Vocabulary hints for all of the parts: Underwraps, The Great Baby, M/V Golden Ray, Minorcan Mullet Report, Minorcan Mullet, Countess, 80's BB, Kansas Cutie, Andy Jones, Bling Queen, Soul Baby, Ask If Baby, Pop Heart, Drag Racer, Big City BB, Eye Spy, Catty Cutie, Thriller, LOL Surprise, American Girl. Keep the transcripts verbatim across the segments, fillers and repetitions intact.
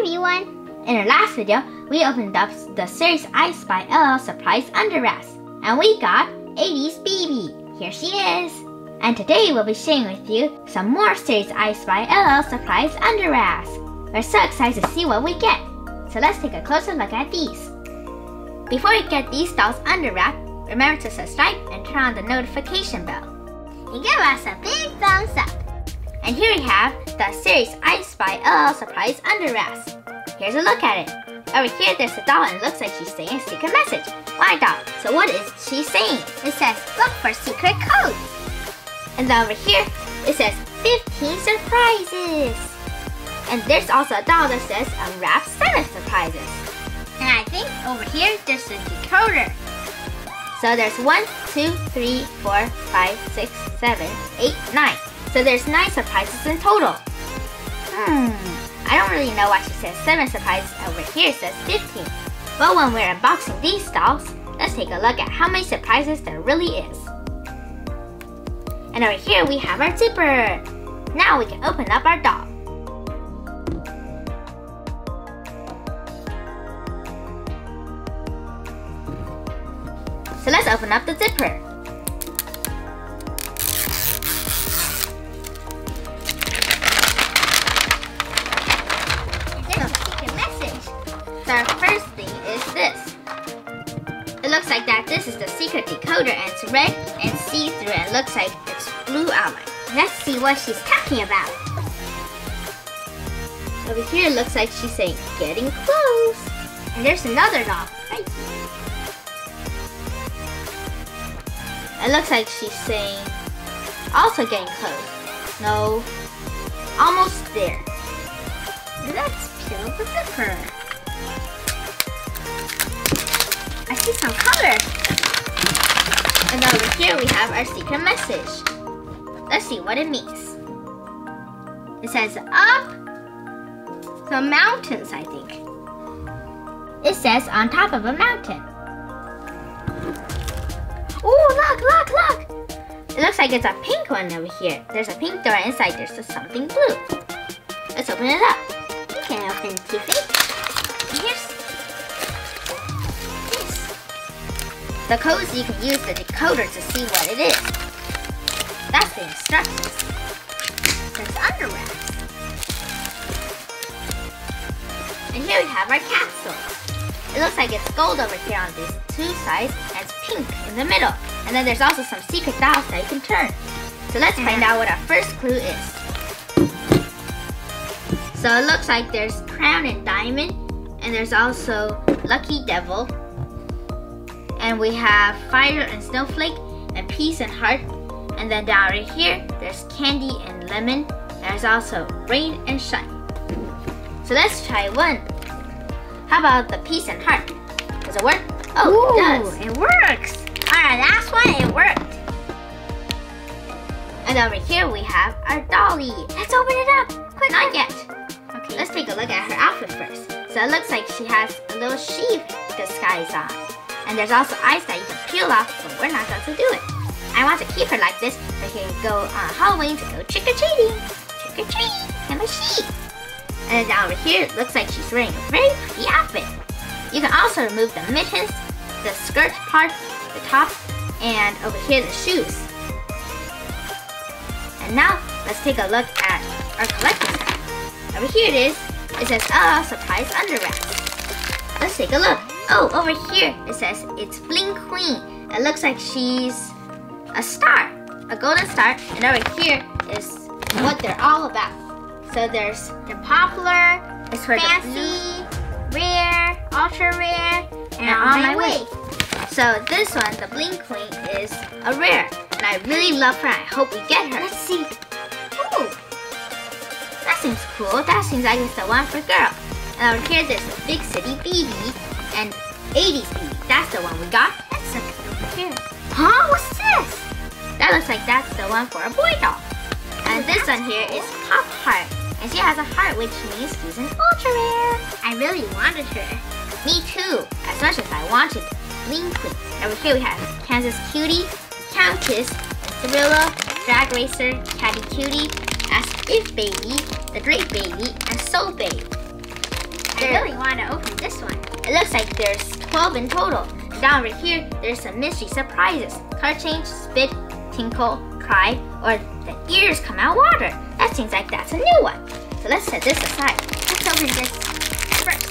everyone! In our last video, we opened up the series I Spy L O L Surprise Underwraps, and we got eighties B B. Here she is! And today we'll be sharing with you some more series I Spy L O L Surprise Underwraps. We're so excited to see what we get, so let's take a closer look at these. Before you get these dolls underwrapped, remember to subscribe and turn on the notification bell. And give us a big thumbs up! And here we have the series I Spy L O L Surprise Underwraps. Here's a look at it. Over here there's a doll and it looks like she's saying a secret message. My doll, so what is she saying? It says, look for secret codes. And then over here, it says fifteen surprises. And there's also a doll that says unwrap seven surprises. And I think over here there's a decoder. So there's one, two, three, four, five, six, seven, eight, nine. So there's nine surprises in total. Hmm, I don't really know why she says seven surprises over here says fifteen. But when we're unboxing these dolls, let's take a look at how many surprises there really is. And over here we have our zipper. Now we can open up our doll. So let's open up the zipper. Our first thing is this. It looks like that this is the secret decoder, and it's red and see-through and looks like it's blue outline. Let's see what she's talking about. Over here it looks like she's saying getting close. And there's another doll right here. It looks like she's saying also getting close. No, almost there. Let's peel the zipper. I see some color. And over here we have our secret message. Let's see what it means. It says up the mountains, I think. It says on top of a mountain. Oh, look, look, look. It looks like it's a pink one over here. There's a pink door inside. There's something blue. Let's open it up. You can open it, Tiffany. Here's the codes. You can use the decoder to see what it is. That's the instructions. There's underwraps. And here we have our capsule. It looks like it's gold over here on these two sides and it's pink in the middle. And then there's also some secret dials that you can turn. So let's find out what our first clue is. So it looks like there's crown and diamond, and there's also lucky devil. And we have fire and snowflake and peace and heart. And then down right here, there's candy and lemon. There's also rain and shine. So let's try one. How about the peace and heart? Does it work? Oh, ooh, it does. It works. On our last one, it worked. And over here we have our dolly. Let's open it up. Quick, not yet. Okay. Let's take a look at her outfit first. So it looks like she has a little sheep disguise on. And there's also ice that you can peel off, but we're not going to do it. I want to keep her like this so she can go on Halloween to go trick-or-treating. Trick-or-treat! I'm a sheep! And then down over here, it looks like she's wearing a very pretty outfit. You can also remove the mittens, the skirt part, the top, and over here the shoes. And now, let's take a look at our collector's bag. Over here it is. It says L O L Surprise Underwraps. Let's take a look. Oh, over here it says it's Bling Queen. It looks like she's a star, a golden star. And over here is what they're all about. So there's the popular, it's fancy, rare, ultra rare, and on my way. So this one, the Bling Queen, is a rare. And I really love her. I hope we get her. Let's see. Ooh, that seems cool. That seems like it's the one for girl. And over here there's the Big City B B. And eighties B B, that's the one we got. That's something over here. Huh? What's this? That looks like that's the one for a boy doll. And this one here is Pop Heart. And she has a heart, which means she's an ultra rare. I really wanted her. Me too. As much as I wanted Bling Queen. Over here we have Kansas Cutie, Countess, Thriller, Drag Racer, Catty Cutie, Ask If Baby, The Great Baby, and Soul Baby. I really want to open this one. It looks like there's twelve in total. Down right here, there's some mystery surprises. Color change, spit, tinkle, cry, or the ears come out water. That seems like that's a new one. So let's set this aside. Let's open this first.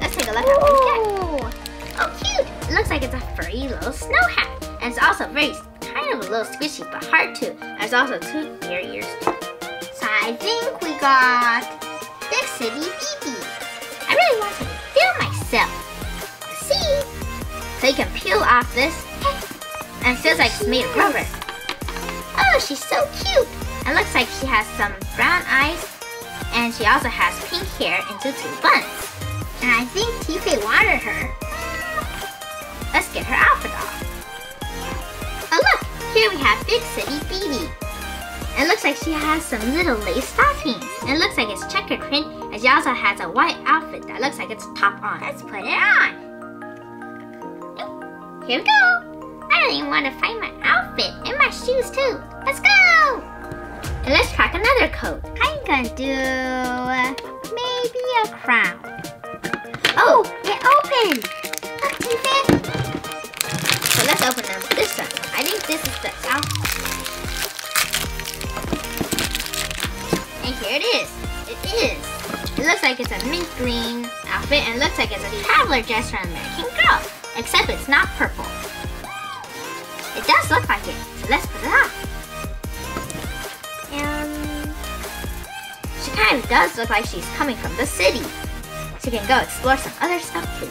Let's take a look at what we got. Oh, cute! It looks like it's a furry little snow hat. And it's also very kind of a little squishy, but hard too. There's also two bear ears. So I think we got Big City B B. I really want to feel myself. Let's see? So you can peel off this. And it feels like it's made of rubber. Oh, she's so cute. And looks like she has some brown eyes. And she also has pink hair into two buns. And I think T K wanted her. Let's get her outfit off. Oh look, here we have Big City B B. It looks like she has some little lace stockings. And it looks like it's checkered print, and she also has a white outfit that looks like it's top on. Let's put it on. Here we go. I don't even want to find my outfit and my shoes too. Let's go. And let's crack another coat. I'm gonna do uh, maybe a crown. Oh, it opened. So let's open them. This one. I think this is the outfit. And here it is. It is. It looks like it's a mint green outfit and it looks like it's a traveler dress from American Girl. Except it's not purple. It does look like it. So let's put it on. And she kind of does look like she's coming from the city. So you can go explore some other stuff too.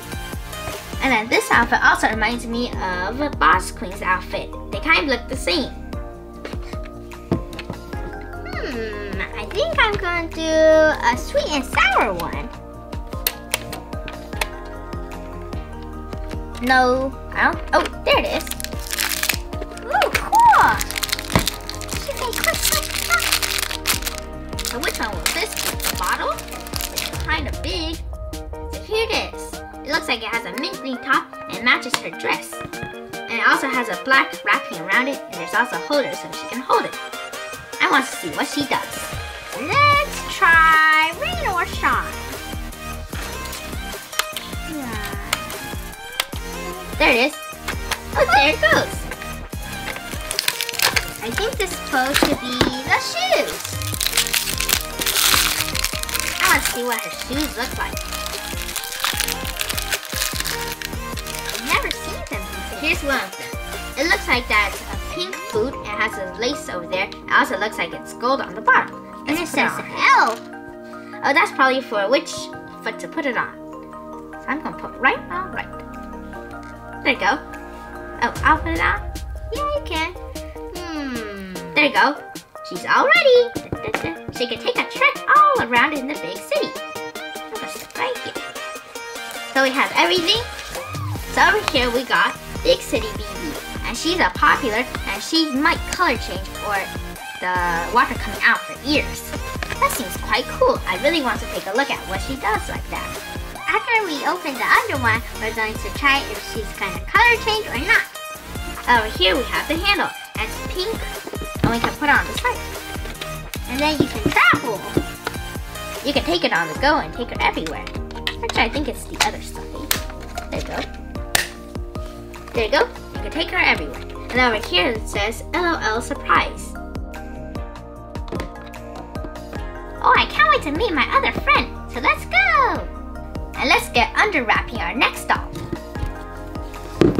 And then this outfit also reminds me of Boss Queen's outfit. They kind of look the same. Hmm, I think I'm going to do a sweet and sour one. No, I don't, oh, there it is. Ooh, cool. Okay, quick, quick, quick. So which one was this? The bottle? It's kind of big. So here it is. It looks like it has a mint green top and matches her dress. And it also has a black wrapping around it, and there's also a holder so she can hold it. I want to see what she does. Let's try rain or shine. There it is. Oh, there it goes. I think this is supposed to be the shoes. I want to see what her shoes look like. Here's one of them. It looks like that's a pink boot and has a lace over there. It also looks like it's gold on the bottom. And it says L. Oh, that's probably for which foot to put it on. So I'm gonna put right on right. There you go. Oh, I'll put it on. Yeah, you can. Hmm. There you go. She's all ready. Da, da, da. She can take a trek all around in the big city. I'm gonna sit right here. So we have everything. So over here we got Big City B B, and she's a popular, and she might color change or the water coming out her ears. That seems quite cool. I really want to take a look at what she does like that. After we open the other one, we're going to try if she's going to color change or not. Over here we have the handle, and it's pink, and we can put it on the side. And then you can travel. You can take it on the go and take her everywhere. Actually, I think it's the other side. There you go. There you go, you can take her everywhere. And over here it says, LOL Surprise. Oh, I can't wait to meet my other friend, so let's go! And let's get underwrapping our next doll.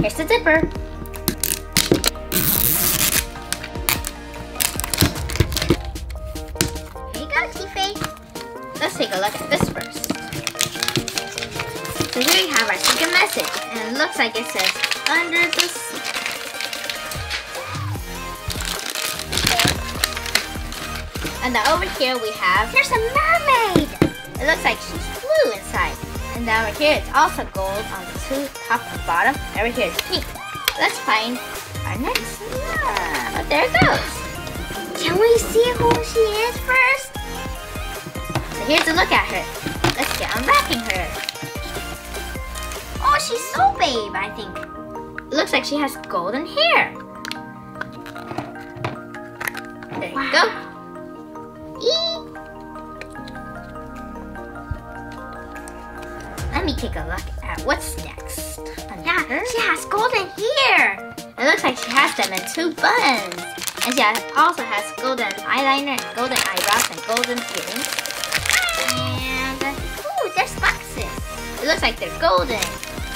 Here's the zipper. Here you go, T-Face. Let's take a look at this first. So here we have our secret message, and it looks like it says, under the sea. And then over here we have, here's a mermaid! It looks like she's blue inside. And then over here it's also gold on the two, top and bottom. Over here it's pink. Let's find our next one. Oh, there it goes. Can we see who she is first? So here's a look at her. Let's get unwrapping her. Oh, she's Soul Baby, I think. Looks like she has golden hair. There wow. you go. Eee. me take a look at what's next. Another? Yeah, she has golden hair. It looks like she has them in two buns. And she has, also has golden eyeliner and golden eyebrows and golden earrings. And, ooh, there's boxes. It looks like they're golden.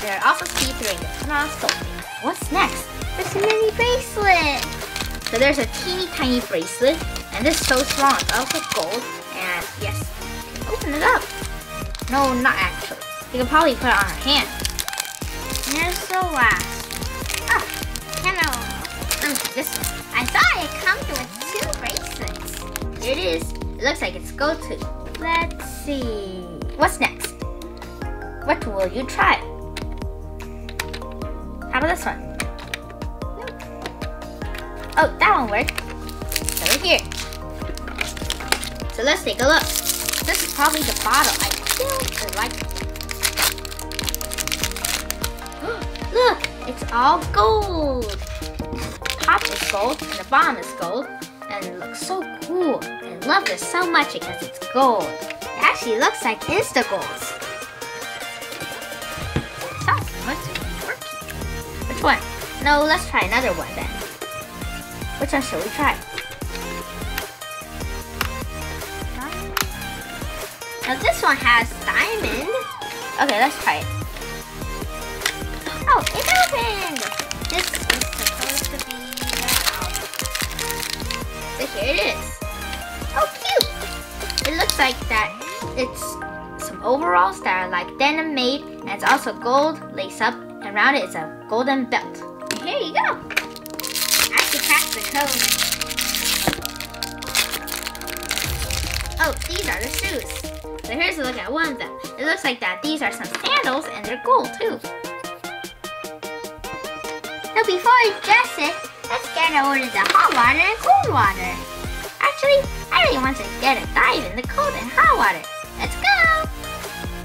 They're also see-through and they're not golden. What's next? There's a mini bracelet. So there's a teeny tiny bracelet. And this is so strong. It's also gold. And yes, you can open it up. No, not actually. You can probably put it on her hand. And there's the last. This one. I thought it comes with two bracelets. Here it is. It looks like it's gold too. Let's see. What's next? What will you try? How about this one? Nope. Oh, that one worked. It's over here. So let's take a look. This is probably the bottle. I feel like it. Look, it's all gold. Top is gold and the bottom is gold, and it looks so cool. I love this so much because it's gold. It actually looks like Insta-Goals. Sounds much working. Which one? No, let's try another one then. Which one should we try? Now this one has diamond. Okay, let's try it. Oh, it's open! Here it is. Oh, cute! It looks like that it's some overalls that are like denim made, and it's also gold lace up, and around it is a golden belt. And here you go. I have to crack the code. Oh, these are the shoes. So here's a look at one of them. It looks like that these are some sandals, and they're gold too. So before we dress it, let's get a order the hot water and cold water. Actually, I really want to get a dive in the cold and hot water. Let's go!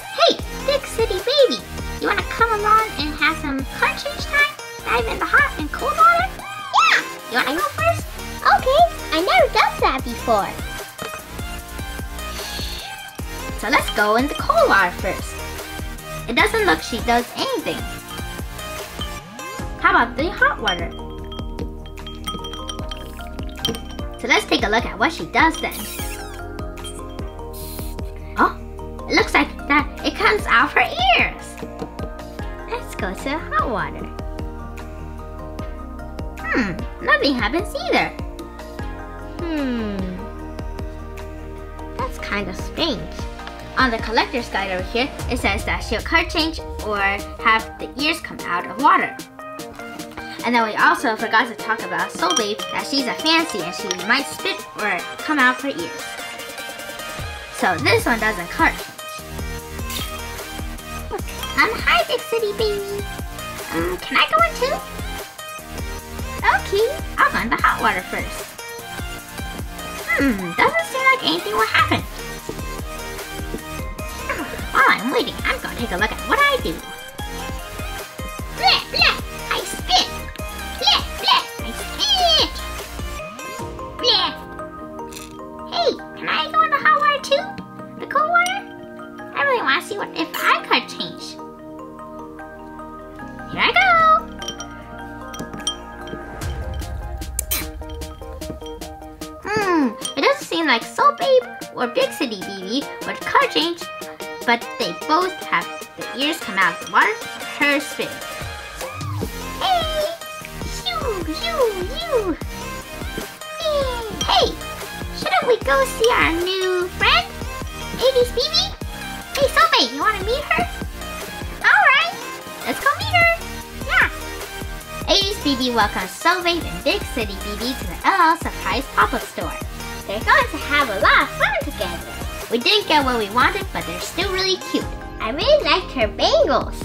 Hey, Big City Baby! You want to come along and have some card change time? Dive in the hot and cold water? Yeah! You want to go first? Okay, I never done that before. So let's go in the cold water first. It doesn't look she does anything. How about the hot water? So let's take a look at what she does then. Oh, it looks like that it comes out her ears. Let's go to the hot water. Hmm, nothing happens either. Hmm, that's kind of strange. On the collector's guide over here, it says that she'll card change or have the ears come out of water. And then we also forgot to talk about Soul Baby, that she's a fancy and she might spit or come out her ears. So this one doesn't card change. Look, um, hi Big City Baby. Um, can I go in too? Okay, I'll go in the hot water first. Hmm, doesn't seem like anything will happen. While I'm waiting, I'm gonna take a look at what I do. Bleh, bleh. If I could change. Here I go! Hmm, it doesn't seem like Soul Babe or Big City B B would color change, but they both have their ears come out of the water for her spin. Hey! You, you, you! Hey! Shouldn't we go see our new friend? eighties B B? Hey, Soul Baby, you want to meet her? Alright, let's go meet her! Yeah! eighties B B welcomes Soul Baby and Big City B B to the L O L Surprise pop-up store. They're going to have a lot of fun together. We didn't get what we wanted, but they're still really cute. I really liked her bangles.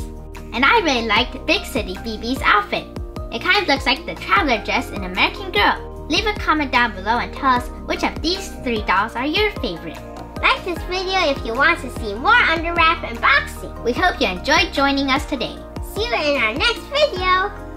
And I really liked Big City B B's outfit. It kind of looks like the traveler dress in American Girl. Leave a comment down below and tell us which of these three dolls are your favorite. Like this video if you want to see more Underwrap unboxing. We hope you enjoyed joining us today. See you in our next video!